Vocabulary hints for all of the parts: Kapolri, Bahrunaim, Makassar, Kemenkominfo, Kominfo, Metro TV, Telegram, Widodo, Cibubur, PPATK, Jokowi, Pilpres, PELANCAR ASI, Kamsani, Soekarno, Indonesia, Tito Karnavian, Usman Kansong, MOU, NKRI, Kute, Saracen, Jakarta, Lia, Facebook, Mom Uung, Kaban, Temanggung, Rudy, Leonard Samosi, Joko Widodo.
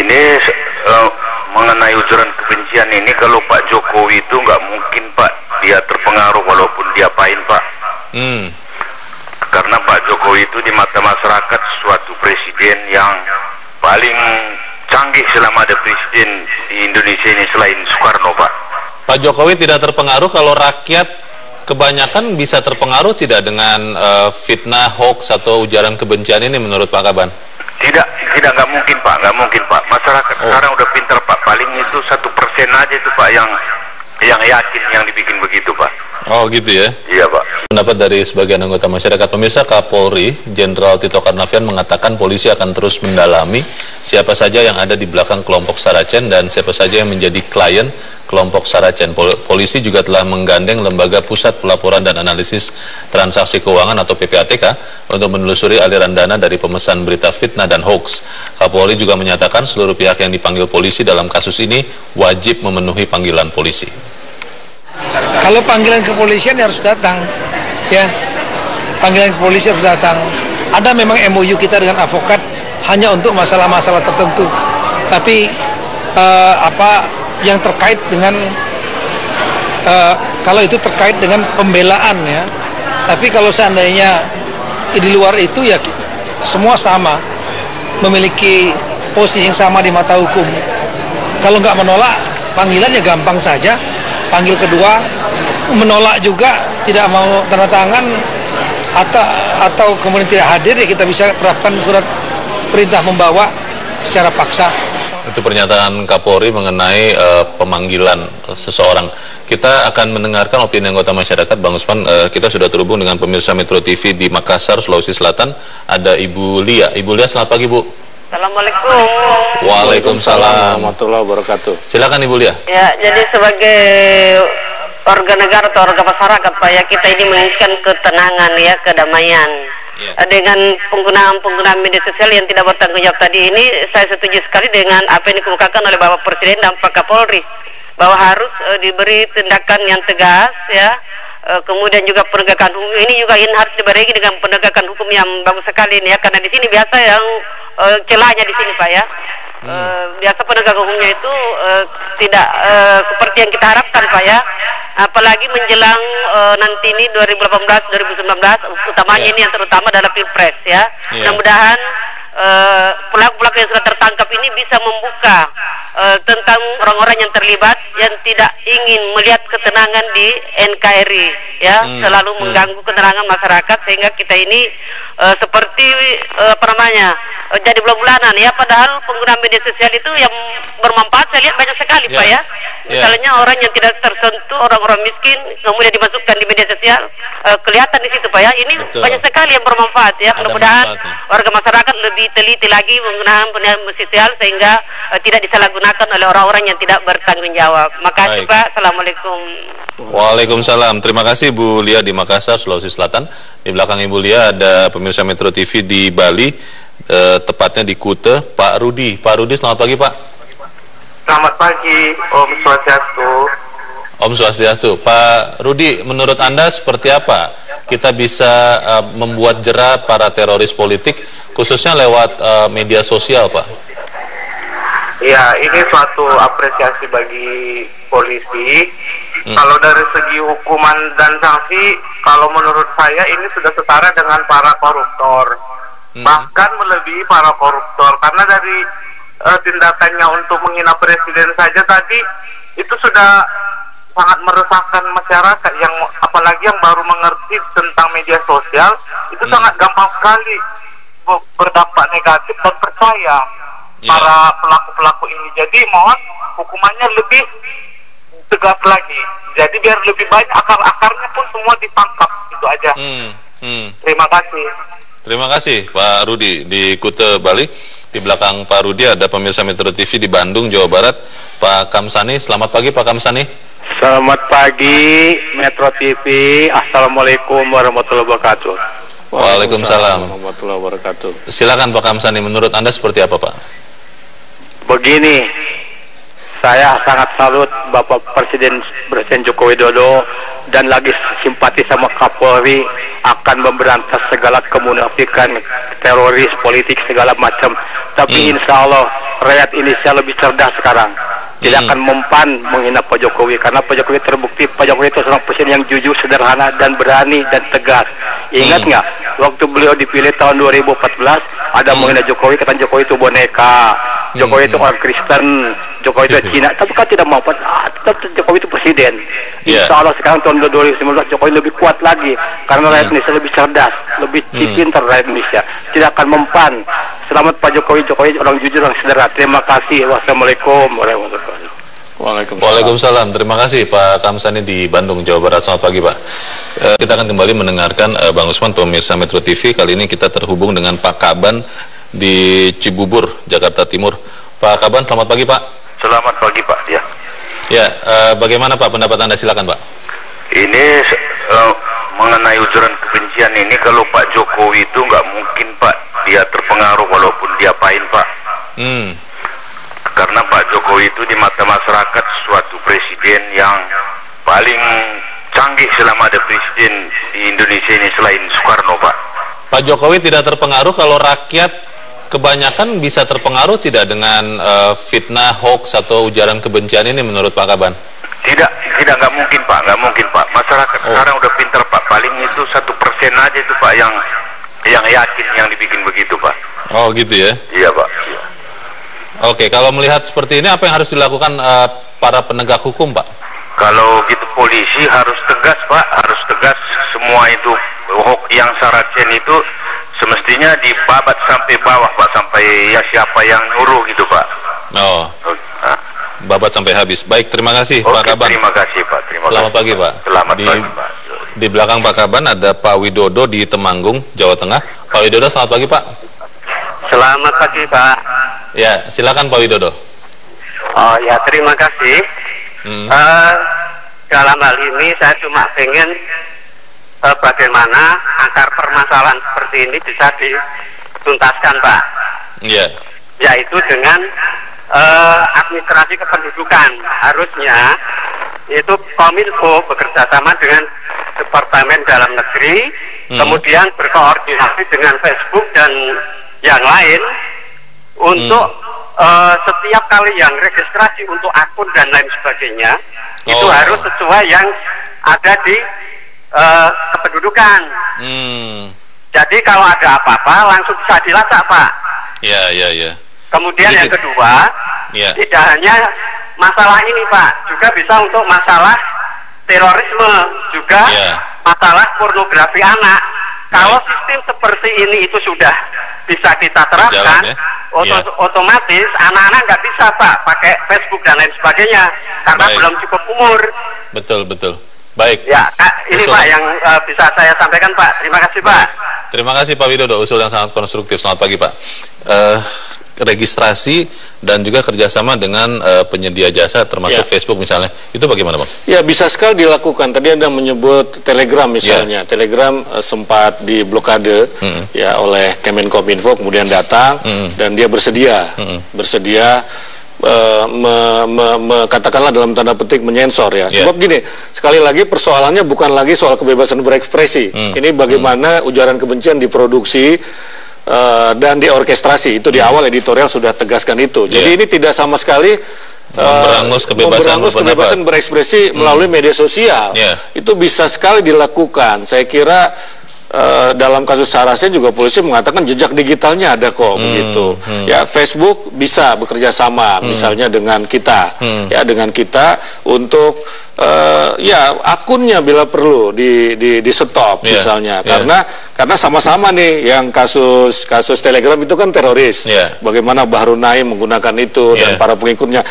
ini mengenai ujaran kebencian ini, kalau Pak Jokowi itu nggak mungkin Pak dia terpengaruh walaupun diapain Pak. Karena Pak Jokowi itu di mata masyarakat suatu presiden yang paling canggih selama ada presiden di Indonesia ini selain Soekarno Pak. Pak Jokowi tidak terpengaruh kalau rakyat kebanyakan bisa terpengaruh tidak dengan fitnah, hoax atau ujaran kebencian ini menurut Pak Kaban? Tidak, nggak mungkin Pak, nggak mungkin Pak. Masyarakat sekarang udah pintar Pak, paling itu 1% aja itu Pak yang yakin yang dibikin begitu Pak. Oh gitu ya? Iya Pak. Pendapat dari sebagian anggota masyarakat. Pemirsa, Kapolri Jenderal Tito Karnavian mengatakan polisi akan terus mendalami siapa saja yang ada di belakang kelompok Saracen dan siapa saja yang menjadi klien kelompok Saracen. Polisi juga telah menggandeng Lembaga Pusat Pelaporan dan Analisis Transaksi Keuangan atau PPATK untuk menelusuri aliran dana dari pemesan berita fitnah dan hoax. Kapolri juga menyatakan seluruh pihak yang dipanggil polisi dalam kasus ini wajib memenuhi panggilan polisi. Kalau panggilan kepolisian harus datang, ya, panggilan kepolisian harus datang. Ada memang MOU kita dengan advokat hanya untuk masalah-masalah tertentu, tapi apa yang terkait dengan kalau itu terkait dengan pembelaan ya, tapi kalau seandainya di luar itu ya semua sama, memiliki posisi yang sama di mata hukum. Kalau nggak menolak panggilan ya gampang saja. Panggil kedua, menolak juga, tidak mau tanda tangan atau kemudian tidak hadir, ya kita bisa terapkan surat perintah membawa secara paksa. Itu pernyataan Kapolri mengenai pemanggilan seseorang. Kita akan mendengarkan opini anggota masyarakat. Bang Usman, kita sudah terhubung dengan pemirsa Metro TV di Makassar, Sulawesi Selatan. Ada Ibu Lia. Ibu Lia, selamat pagi Bu. Assalamualaikum. Waalaikumsalam warahmatullahi wabarakatuh. Silakan Ibu Lia. Ya, jadi sebagai warga negara atau warga masyarakat Pak ya, kita ini menginginkan ketenangan ya, kedamaian. Dengan penggunaan media sosial yang tidak bertanggung jawab tadi ini, saya setuju sekali dengan apa yang dikemukakan oleh Bapak Presiden dan Pak Kapolri bahwa harus diberi tindakan yang tegas ya. Kemudian juga penegakan hukum ini juga harus dibarengi dengan penegakan hukum yang bagus sekali ya, karena di sini biasa yang celahnya di sini Pak ya. Biasa penegak hukumnya itu tidak seperti yang kita harapkan Pak ya. Apalagi menjelang nanti ini 2018-2019 utamanya ini yang terutama dalam Pilpres ya. Mudah-mudahan pelaku-pelaku yang sudah tertangkap ini bisa membuka tentang orang-orang yang terlibat yang tidak ingin melihat ketenangan di NKRI ya, selalu mengganggu ketenangan masyarakat sehingga kita ini seperti apa namanya jadi bulan-bulanan ya, padahal penggunaan media sosial itu yang bermanfaat saya lihat banyak sekali Pak ya, misalnya orang yang tidak tersentuh, orang-orang miskin kemudian dimasukkan di media sosial, kelihatan di situ Pak ya, ini banyak sekali yang bermanfaat ya. Mudah-mudahan warga masyarakat lebih teliti lagi menggunakan pendidikan sosial sehingga tidak disalahgunakan oleh orang-orang yang tidak bertanggung jawab. Makasih Pak, Assalamualaikum. Waalaikumsalam, terima kasih Bu Lia di Makassar, Sulawesi Selatan. Di belakang Ibu Lia ada pemirsa Metro TV di Bali, tepatnya di Kute, Pak Rudy. Pak Rudy, selamat pagi Pak. Selamat pagi, Om Swastiastu. Om Swastiastu. Pak Rudy, menurut Anda seperti apa kita bisa membuat jera para teroris politik khususnya lewat media sosial Pak? Ya, ini suatu apresiasi bagi polisi. Kalau dari segi hukuman dan sanksi, kalau menurut saya ini sudah setara dengan para koruptor, bahkan melebihi para koruptor, karena dari tindakannya untuk menghina presiden saja tadi itu sudah sangat meresahkan masyarakat, yang apalagi yang baru mengerti tentang media sosial itu sangat gampang sekali berdampak negatif dan percaya para pelaku-pelaku ini. Jadi mohon hukumannya lebih tegas lagi, jadi biar lebih banyak akar-akarnya pun semua ditangkap, itu aja. Terima kasih. Terima kasih Pak Rudy di Kute, Bali. Di belakang Pak Rudy ada pemirsa Metro TV di Bandung, Jawa Barat, Pak Kamsani. Selamat pagi Pak Kamsani. Selamat pagi Metro TV, Assalamualaikum warahmatullahi wabarakatuh. Waalaikumsalam warahmatullahi wabarakatuh. Silakan Pak Kamsani, menurut Anda seperti apa Pak? Begini, saya sangat salut Bapak Presiden Joko Widodo dan lagi simpati sama Kapolri akan memberantas segala kemunafikan, teroris politik segala macam. Tapi insya Allah rakyat Indonesia lebih cerdas sekarang. Tidak akan mempan menghina Pak Jokowi, karena Pak Jokowi terbukti, Pak Jokowi itu seorang presiden yang jujur, sederhana, dan berani, dan tegas. Ingat nggak, waktu beliau dipilih tahun 2014, ada menghina Jokowi, kata Jokowi itu boneka, Jokowi itu orang Kristen, Jokowi itu Cina, tapi kan tidak mau, tetap Jokowi itu presiden. Insya Allah sekarang tahun 2019 Jokowi lebih kuat lagi, karena rakyat Indonesia lebih cerdas, lebih pintar rakyat Indonesia, tidak akan mempan. Selamat Pak Jokowi, Jokowi orang jujur, orang sederhana. Terima kasih. Wassalamualaikum warahmatullahi wabarakatuh. Waalaikumsalam. Waalaikumsalam. Terima kasih Pak Kamsani di Bandung, Jawa Barat. Selamat pagi Pak. Kita akan kembali mendengarkan Bang Usman, pemirsa Metro TV. Kali ini kita terhubung dengan Pak Kaban di Cibubur, Jakarta Timur. Pak Kaban, selamat pagi Pak. Selamat pagi Pak. Ya. Ya, bagaimana Pak pendapat Anda? Silakan Pak. Ini mengenai ujaran kebencian ini, kalau Pak Jokowi itu nggak mungkin Pak dia terpengaruh walaupun diapain Pak. Karena Pak Jokowi itu di mata masyarakat suatu presiden yang paling canggih selama ada presiden di Indonesia ini selain Soekarno Pak. Pak Jokowi tidak terpengaruh kalau rakyat kebanyakan bisa terpengaruh tidak dengan fitnah, hoax atau ujaran kebencian ini menurut Pak Kaban? Tidak, nggak mungkin Pak, nggak mungkin Pak. Masyarakat sekarang udah pintar Pak, paling itu 1% aja itu Pak yang yakin yang dibikin begitu Pak. Oh gitu ya? Iya Pak. Iya. Oke, kalau melihat seperti ini apa yang harus dilakukan para penegak hukum Pak? Kalau gitu polisi harus tegas Pak, harus tegas. Semua itu hoax yang Saracen itu semestinya dibabat sampai bawah Pak, sampai ya siapa yang nyuruh gitu Pak. Oh, babat sampai habis. Baik, terima kasih Pak Kaban. Terima kasih Pak. Selamat pagi Pak. Selamat pagi Pak. Di belakang Pak Kaban ada Pak Widodo di Temanggung, Jawa Tengah. Pak Widodo, selamat pagi Pak. Selamat pagi Pak. Ya, silakan Pak Widodo. Oh ya, terima kasih. Dalam hal ini saya cuma pengen bagaimana akar permasalahan seperti ini bisa dituntaskan Pak. Iya. Yaitu dengan administrasi kependudukan, harusnya itu Kominfo bekerja sama dengan Departemen Dalam Negeri, kemudian berkoordinasi dengan Facebook dan yang lain untuk setiap kali yang registrasi untuk akun dan lain sebagainya itu harus sesuai yang ada di kependudukan. Jadi kalau ada apa-apa langsung bisa dilacak Pak. Ya. Kemudian yang kedua, tidak hanya masalah ini Pak, juga bisa untuk masalah terorisme, juga masalah pornografi anak. Kalau sistem seperti ini itu sudah bisa kita terapkan, otomatis anak-anak nggak bisa Pak pakai Facebook dan lain sebagainya karena belum cukup umur. Betul. Baik. Ya, Kak, ini Pak yang bisa saya sampaikan Pak. Terima kasih Pak. Baik. Terima kasih Pak Widodo, usul yang sangat konstruktif. Selamat pagi Pak. Registrasi dan juga kerjasama dengan penyedia jasa termasuk Facebook misalnya, itu bagaimana Pak? Ya, bisa sekali dilakukan. Tadi Anda menyebut Telegram misalnya. Telegram sempat diblokade ya oleh Kemenkominfo, kemudian datang dan dia bersedia katakanlah dalam tanda petik menyensor ya. Sebab gini, sekali lagi persoalannya bukan lagi soal kebebasan berekspresi. Ini bagaimana ujaran kebencian diproduksi dan diorkestrasi. Itu di awal editorial sudah tegaskan itu. Jadi ini tidak sama sekali memberangus kebebasan berekspresi melalui media sosial. Itu bisa sekali dilakukan. Saya kira dalam kasus Saracen juga polisi mengatakan jejak digitalnya ada kok begitu. Ya, Facebook bisa bekerja sama misalnya dengan kita ya, dengan kita untuk ya akunnya bila perlu di stop misalnya karena sama-sama nih yang kasus Telegram itu kan teroris. Bagaimana Bahrunaim menggunakan itu dan para pengikutnya.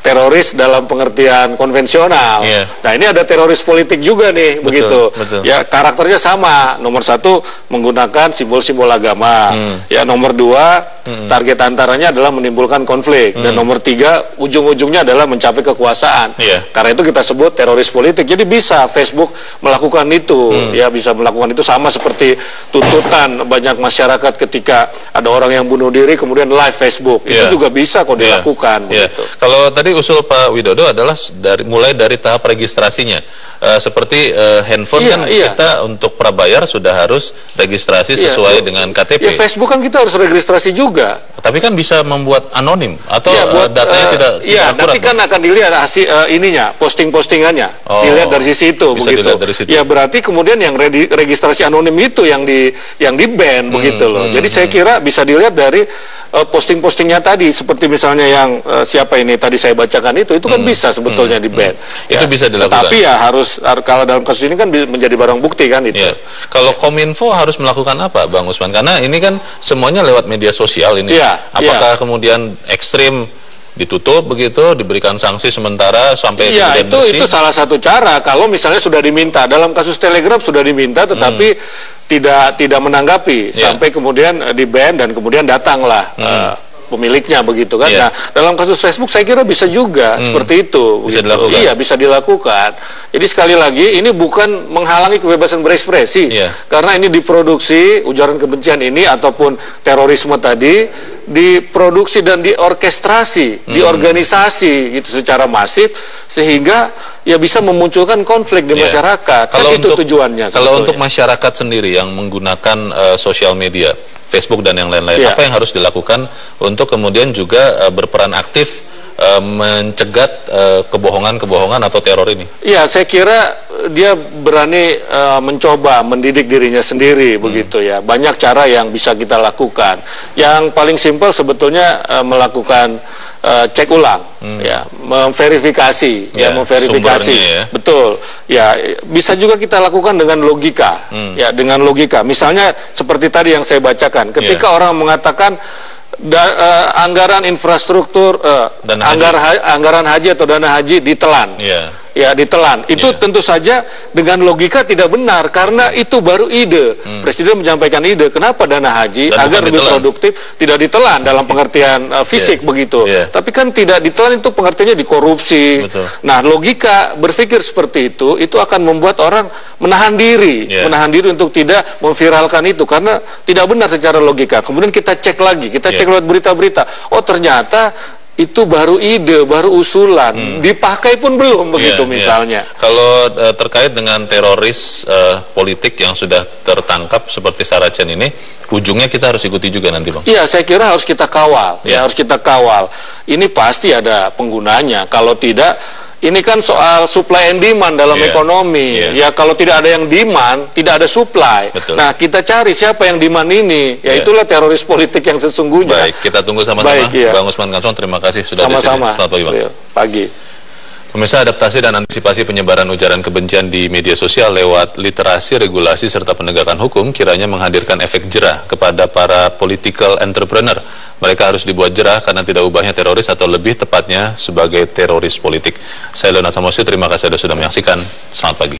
Teroris dalam pengertian konvensional. Nah ini ada teroris politik juga nih, begitu. Ya karakternya sama. Nomor satu menggunakan simbol-simbol agama. Ya nomor dua target antaranya adalah menimbulkan konflik. Dan nomor tiga ujung-ujungnya adalah mencapai kekuasaan. Karena itu kita sebut teroris politik. Jadi bisa Facebook melakukan itu, ya bisa melakukan itu sama seperti tuntutan banyak masyarakat ketika ada orang yang bunuh diri kemudian live Facebook. Itu juga bisa kok dilakukan. Kalau tadi usul Pak Widodo adalah mulai dari tahap registrasinya. seperti handphone kan kita untuk prabayar sudah harus registrasi sesuai dengan KTP. Ya, Facebook kan kita harus registrasi juga. Tapi kan bisa membuat anonim atau datanya tidak akurat. Tapi kan akan dilihat ininya, postingannya. Oh, dilihat dari sisi itu begitu. Dari situ. Ya, berarti kemudian yang registrasi anonim itu yang di ban begitu loh. Jadi saya kira bisa dilihat dari posting-postingnya tadi, seperti misalnya yang siapa ini tadi saya bacakan itu kan bisa sebetulnya di ban. Ya, itu bisa dilakukan. Tapi ya harus kalau dalam kasus ini kan menjadi barang bukti kan itu. Ya. Kalau Kominfo harus melakukan apa, Bang Usman? Karena ini kan semuanya lewat media sosial ini. Ya, apakah kemudian ekstrim ditutup begitu, diberikan sanksi sementara sampai itu salah satu cara. Kalau misalnya sudah diminta, dalam kasus Telegram sudah diminta tetapi tidak menanggapi sampai kemudian di ban dan kemudian datanglah pemiliknya begitu kan. Nah, dalam kasus Facebook saya kira bisa juga seperti itu. Bisa dilakukan. Iya, bisa dilakukan. Jadi sekali lagi ini bukan menghalangi kebebasan berekspresi karena ini diproduksi, ujaran kebencian ini ataupun terorisme tadi diproduksi dan diorkestrasi, diorganisasi gitu secara masif sehingga ya bisa memunculkan konflik di masyarakat. Kalau kan itu tujuannya. Kalau untuk masyarakat sendiri yang menggunakan sosial media Facebook dan yang lain-lain, apa yang harus dilakukan untuk kemudian juga berperan aktif mencegat kebohongan-kebohongan atau teror ini? Ya, saya kira dia berani mencoba mendidik dirinya sendiri begitu ya. Banyak cara yang bisa kita lakukan. Yang paling simpel sebetulnya melakukan cek ulang, ya, memverifikasi, memverifikasi, betul, ya, bisa juga kita lakukan dengan logika, ya, dengan logika. Misalnya seperti tadi yang saya bacakan, ketika orang mengatakan anggaran infrastruktur, anggaran haji atau dana haji ditelan. Ya, ditelan. Itu tentu saja dengan logika tidak benar karena itu baru ide. Presiden menyampaikan ide, kenapa dana haji agar lebih produktif tidak ditelan dalam pengertian fisik begitu. Tapi kan tidak ditelan itu pengertiannya dikorupsi. Nah, logika berpikir seperti itu akan membuat orang menahan diri untuk tidak memviralkan itu karena tidak benar secara logika. Kemudian kita cek lagi, kita cek lewat berita-berita. Oh, ternyata itu baru ide, baru usulan, dipakai pun belum begitu misalnya. Kalau terkait dengan teroris politik yang sudah tertangkap seperti Saracen ini, ujungnya kita harus ikuti juga nanti, Bang. Iya, saya kira harus kita kawal. Ya, harus kita kawal. Ini pasti ada penggunanya. Kalau tidak, ini kan soal supply and demand dalam ekonomi. Ya, kalau tidak ada yang demand, tidak ada supply. Betul. Nah, kita cari siapa yang demand ini. Ya, itulah teroris politik yang sesungguhnya. Baik, kita tunggu sama-sama. Bang Usman Kansong, terima kasih sudah ada di sini. Selamat pagi, Bang. Pagi. Pemirsa, adaptasi dan antisipasi penyebaran ujaran kebencian di media sosial lewat literasi, regulasi, serta penegakan hukum kiranya menghadirkan efek jerah kepada para political entrepreneur. Mereka harus dibuat jerah karena tidak ubahnya teroris atau lebih tepatnya sebagai teroris politik. Saya Leonard Samosi, terima kasih Anda sudah menyaksikan. Selamat pagi.